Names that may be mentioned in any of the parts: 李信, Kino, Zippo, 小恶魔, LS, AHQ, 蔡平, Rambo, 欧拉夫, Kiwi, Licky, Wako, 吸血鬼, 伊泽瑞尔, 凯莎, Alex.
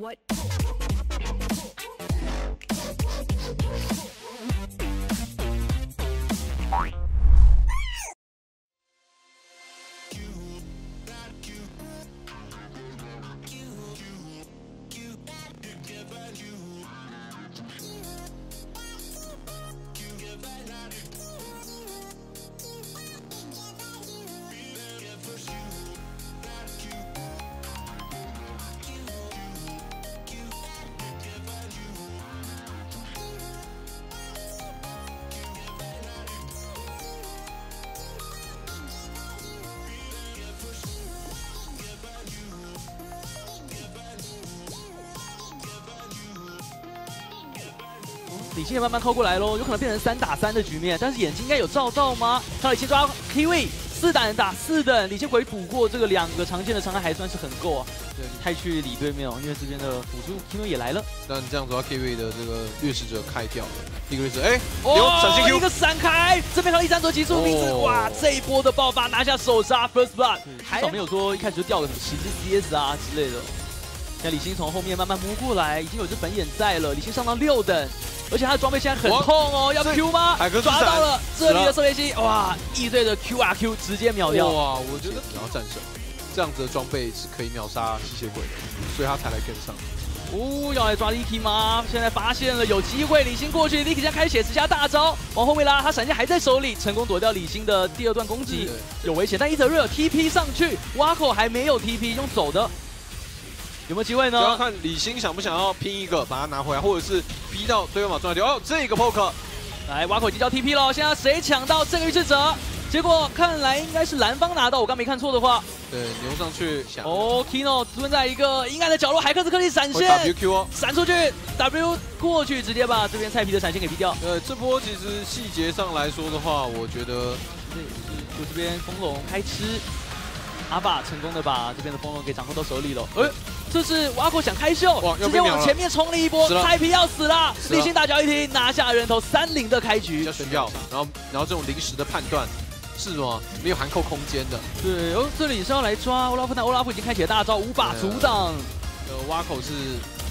What?李信慢慢靠过来喽，有可能变成3打3的局面，但是眼睛应该有照到吗？看李信抓 K 位，4打4的，李信回补过这个2个常见的伤害还算是很够啊。对，你太去理对面哦，因为这边的辅助 Kino 也来了。但这样子的话 K 位的这个掠食者开掉了，一个掠食，哎，闪现 Q， 一个闪开，这边靠136急速名字，哇，这一波的爆发拿下首杀 First Blood， 至少没有说一开始就掉个什么10只 CS 啊之类的。那李信从后面慢慢摸过来，已经有只粉眼在了，李信上到6等。 而且他的装备现在很痛哦，要 Q 吗？抓到了这里的射飞机，哇！易队的 QRQ 直接秒掉。哇，我觉得然后战神这样子的装备是可以秒杀吸血鬼的，所以他才来跟上。哦，要来抓 Licky 吗？现在发现了有机会，李信过去 ，Licky 现在开始写下大招，往后面拉，他闪现还在手里，成功躲掉李信的第2段攻击，有危险。但伊泽瑞尔 TP 上去 ，Wako 还没有 TP， 用走的。 有没有机会呢？要看李信想不想要拼一个，把它拿回来，或者是逼到对方马撞掉。哦，这个 poke， 来，瓦口已经交 TP 了，现在谁抢到这个预知者？结果看来应该是蓝方拿到，我刚没看错的话。对，牛上去想。哦 ，Kino 蹲在一个阴暗的角落，海克斯克力闪现 ，WQ 哦，闪出去 ，W 过去，直接把这边菜皮的闪现给逼掉。这波其实细节上来说的话，我觉得我这边风龙开吃。 阿爸成功的把这边的风龙给掌控到手里了。哎，这是瓦狗想开秀，直接往前面冲了一波，菜皮要死了。李信大脚一踢，拿下人头3-0的开局。要炫耀，然后这种临时的判断是什么？没有含扣空间的。对，哦，这里是要来抓欧拉夫，但欧拉夫已经开启了大招，无法阻挡。瓦狗是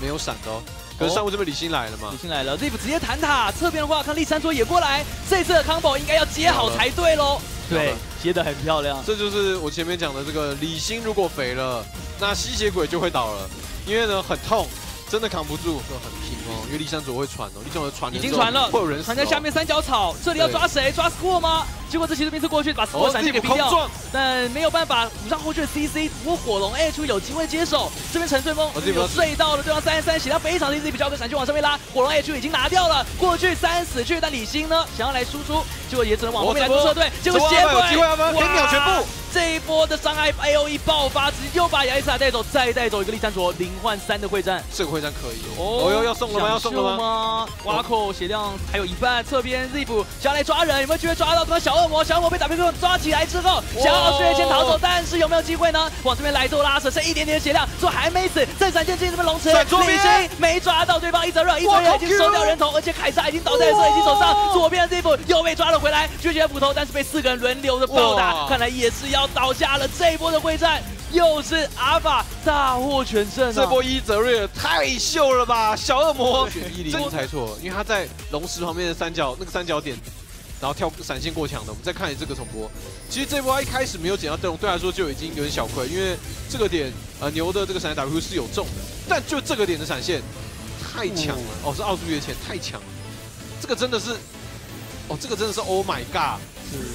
没有闪的哦。 可是上路这边李信来了嘛？李信来了 ，Zip 直接弹塔，侧边的话看立三桌也过来，这次的 combo 应该要接好才对喽。对，接得很漂亮。这就是我前面讲的这个李信，如果肥了，那吸血鬼就会倒了，因为呢很痛，真的扛不住，很拼哦。因为立三桌会传哦，立三桌传已经传了，会有人传在下面3角草，这里要抓谁？抓 Score 吗？结果这骑士兵是过去把 Score 闪现给逼掉，但没有办法补上后续的 CC， 不过火龙 AHQ 有机会接手。这边陈顺风有隧道的对方33血量非常低，自己比较跟闪去往上面拉，火龙 AHQ 已经拿掉了，过去3死去，但李信呢想要来输出，结果也只能往后面来做撤退，结果血鬼给秒全部。这一波的伤害 AOE 爆发，直接又把亚历山大带走，再带走一个利山卓，0换3的会战，这个会战可以哦，要送了吗？要送了吗？挖口血量还有1半，侧边 Zip 想来抓人，有没有机会抓到他们小？ 小恶魔被打飞之后抓起来之后，想要瞬间逃走，但是有没有机会呢？往这边来做拉扯，剩1点点血量，说还没死，再闪现进这边龙池，李信没抓到对方，伊泽瑞尔已经收掉人头，而且凯撒已经倒在射击手上，左边的这一波又被抓了回来，拒绝斧头，但是被4个人轮流的暴打，看来也是要倒下了。这一波的会战又是阿法大获全胜，这波伊泽瑞尔太秀了吧，小恶魔选101猜错，因为他在龙池旁边的那个三角点。 然后跳闪现过墙的，我们再看一下这个重播。其实这波他一开始没有捡到灯笼，对他来说就已经有点小亏，因为这个点牛的这个闪现 W 是有中的，但就这个点的闪现太强了。哦，是奥数月前太强了，这个真的是，哦，这个真的是 Oh my God，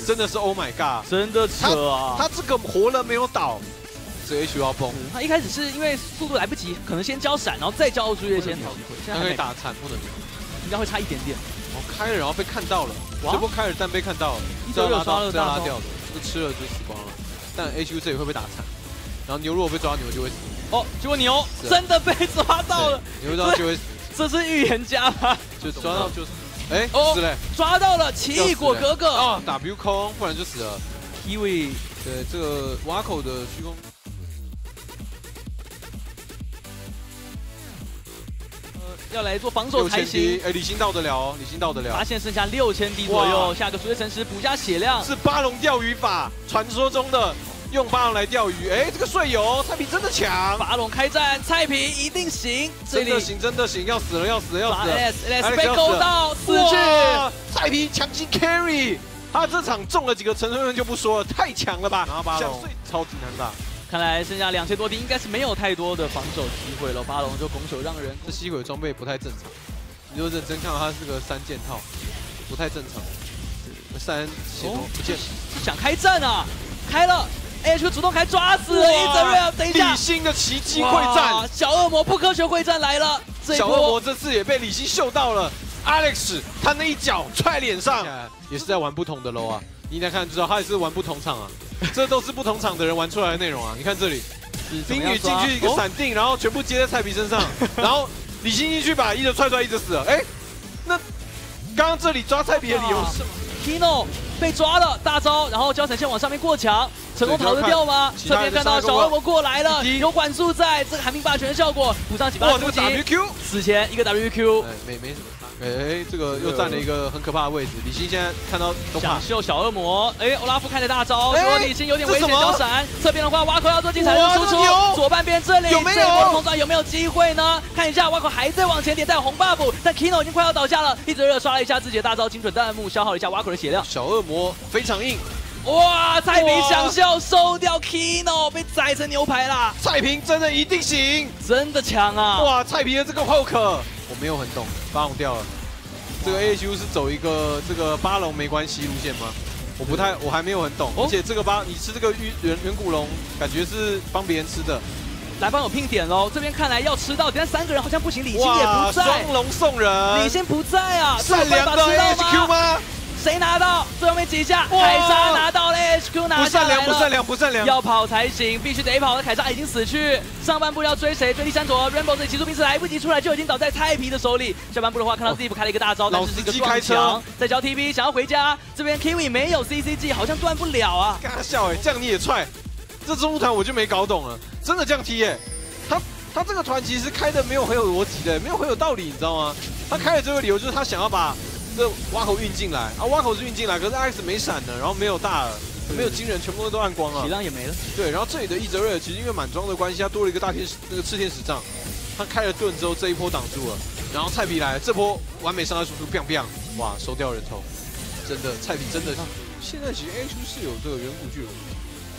真的是 Oh my God， 真的扯啊！他这个活了没有倒？ 这 H 要崩，他一开始是因为速度来不及，可能先交闪，然后再交奥数月前，现在可以打残不能秒，应该会差1点点。 开了，然后被看到了。这波开了，但被看到了，这要拉掉的，这个吃了就死光了。但 AHQ 这里会被打残，然后牛如果被抓，牛就会死。哦，结果牛真的被抓到了，牛抓就会死。这是预言家吗？就抓到就，哎，死了，抓到了奇异果哥哥。哦 ，W 空，不然就死了。因为对这个瓦口的虚空。 要来做防守才行。哎，李信到得了哦，李信到得了。发现剩下6000滴左右，下个水月神石补加血量。是巴龙钓鱼法，传说中的用巴龙来钓鱼。哎，这个睡友蔡平真的强，巴龙开战，蔡平一定行，真的行，真的行，要死了，要死了，要死了 ！LS 被勾到死去，蔡平强行 carry， 他这场中了几个陈春润就不说了，太强了吧！然后巴龙超级难打。 看来剩下2000多滴，应该是没有太多的防守机会了。巴龙就拱手让人，这吸鬼装备不太正常。你就认真看到它是个3件套，不太正常。三血魔不见了，想开战啊！开了 ，AHQ 主动开抓死伊泽瑞尔。等一下，李欣的奇迹会战，小恶魔不科学会战来了。小恶魔这次也被李欣嗅到了 ，Alex 他那一脚踹脸上，也是在玩不同的楼啊。你来看就知道，他也是玩不同场啊。 这都是不同场的人玩出来的内容啊！你看这里，冰雨进去一个闪定，然后全部接在蔡皮身上，然后李欣进去把伊泽踹出来，伊泽死了。哎，那刚刚这里抓蔡皮的理由是 Kino 被抓了，大招，然后交闪线往上面过墙，成功逃得掉吗？这边看到小恶魔过来了，有管束在，这个寒冰霸权的效果补上几把攻击。死前一个 WQ， 没什么差。哎，这个又占了一个很可怕的位置。李欣现在看到想秀小恶魔，哎，欧拉夫开的大招，不过李欣有点危险，交闪。这边的话，Wako要做精彩的输出，左半边这里有没有碰撞？有没有机会呢？看一下Wako还在往前点，带红 buff， 但 Kino 已经快要倒下了。一直热刷了一下自己的大招，精准弹幕消耗了一下Wako的血量。小恶魔。 非常硬，哇！蔡平想笑收掉 Kino， 被宰成牛排啦！蔡平真的一定行，真的强啊！哇！蔡平的这个 hook 我没有很懂，巴龙掉了。这个 AHQ 是走一个这个巴龙没关系路线吗？我还没有很懂。而且这个巴，你吃这个远古龙，感觉是帮别人吃的。来帮我拼点喽！这边看来要吃到，等下3个人好像不行，李欣也不在，双龙送人，李欣不在啊！善良的 AHQ 吗？ 谁拿到？最后面几下，凯莎拿到了 ，HQ 拿下来了。不善良，要跑才行，必须得跑。凯莎已经死去，上半部要追谁？追第三左 ，Rambos 的骑术兵是来不及出来，就已经倒在蔡皮的手里。下半部的话，看到 Zippo 开了一个大招，但是一个撞墙，在交 TP， 想要回家。这边 Kiwi 没有 CCG， 好像断不了啊。尬笑哎，这样你也踹，这中路团我就没搞懂了，真的这样踢哎，他这个团其实开的没有很有逻辑的，没有很有道理，你知道吗？他开的这个理由就是他想要把。 这Wako运进来啊，Wako是运进来，可是 Alex 没闪的，然后没有大了，没有惊人，全部都暗光了，血量也没了。对，然后这里的伊泽瑞尔其实因为满装的关系，他多了一个大天使那个炽天使杖，他开了盾之后这一波挡住了，然后蔡皮来了，这波完美伤害输出 ，biang biang， 哇，收掉人头，真的蔡皮真的。现在其实 AHQ 是有这个远古巨龙，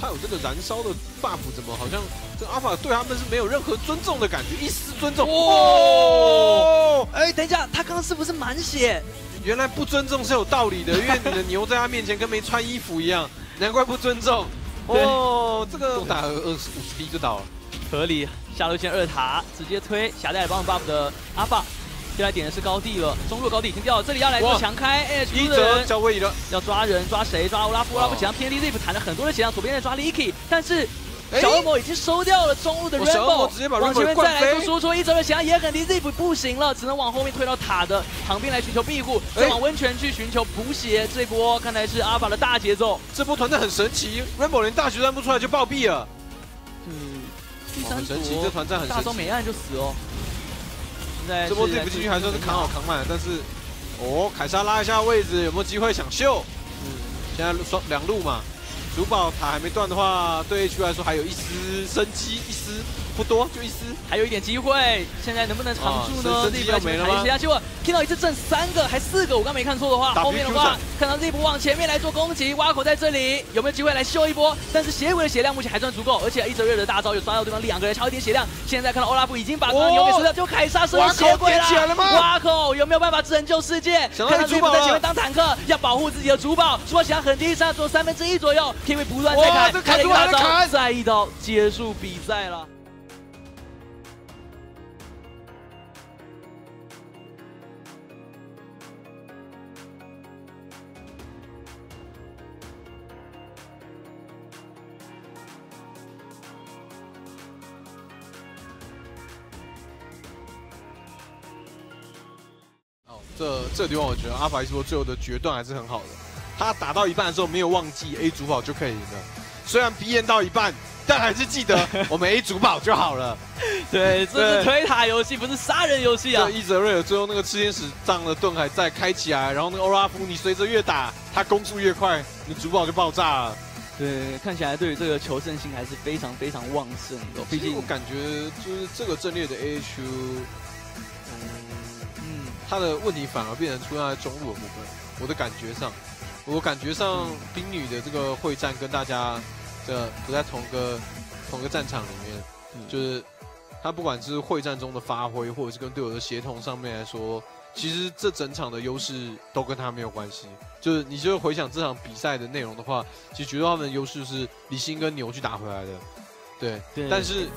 他有这个燃烧的 buff， 怎么好像这 Alpha 对他们是没有任何尊重的感觉，一丝尊重。哦，哎，等一下，他刚刚是不是满血？ 原来不尊重是有道理的，因为你的牛在他面前跟没穿衣服一样，难怪不尊重。哦，这个打50滴就倒了，合理。下路线2塔直接推霞带帮 buff 的阿爸，现在点的是高地了，中路高地已经掉了，这里要来做强开，哎，一泽交位移了，要抓人抓谁？抓欧拉夫，欧拉夫血量偏低 ，Zip 弹了很多的血量，左边在抓 Licky， 但是。 小恶魔已经收掉了中路的 Rambo， 往前面再来做输出，一泽瑞想要也很低 ，Zip 不行了，只能往后面推到塔的旁边来寻求庇护，再往温泉去寻求补血。这波看来是阿法的大节奏，这波团战很神奇 ，Rambo 连大决战不出来就暴毙了。嗯，很神奇，这团战很神奇，大招没按就死哦。这波 Zip 进去还算是扛好扛满，但是哦，凯莎拉一下位置，有没有机会想秀？嗯，现在两路嘛。 主堡塔还没断的话，对 HQ 来说还有一丝生机，一丝不多，就一丝，还有一点机会。现在能不能扛住呢？这一波没了吗？结果听到一次震3个还4个，我刚没看错的话，后面的话看到这一波往前面来做攻击，挖口在这里有没有机会来秀一波？但是血鬼的血量目前还算足够，而且伊泽瑞尔的大招有刷到对方2个人，差一点血量。现在看到欧拉夫已经把牛给收掉，就凯莎收了血鬼了。挖口有没有办法拯救世界？看到主堡在前面当坦克，要保护自己的主堡，主堡血量很低，剩下做1/3左右。 K V 不断在砍，开了一大招，再一刀结束比赛了。哦，这地方我觉得阿法一说最后的决断还是很好的。 他打到一半的时候没有忘记 A 主堡就可以赢了，虽然B验到一半，但还是记得我们 A 主堡就好了。对，这是推塔游戏，不是杀人游戏啊！伊泽瑞尔最后那个炽天使杖的盾还在开起来，然后那个欧拉夫，你随着越打，他攻速越快，你主堡就爆炸了。对，看起来对于这个求胜心还是非常非常旺盛的。毕竟我感觉就是这个阵列的 AHQ， 他的问题反而变成出现在中路的部分。我感觉上冰女的这个会战跟大家的不在同个战场里面，就是他不管是会战中的发挥，或者是跟队友的协同上面来说。 其实这整场的优势都跟他没有关系，就是你就回想这场比赛的内容的话，其实觉得他们的优势是李欣跟牛去打回来的，对。但是